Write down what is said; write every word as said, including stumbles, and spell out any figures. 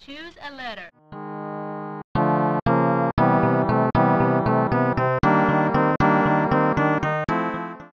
Choose a letter.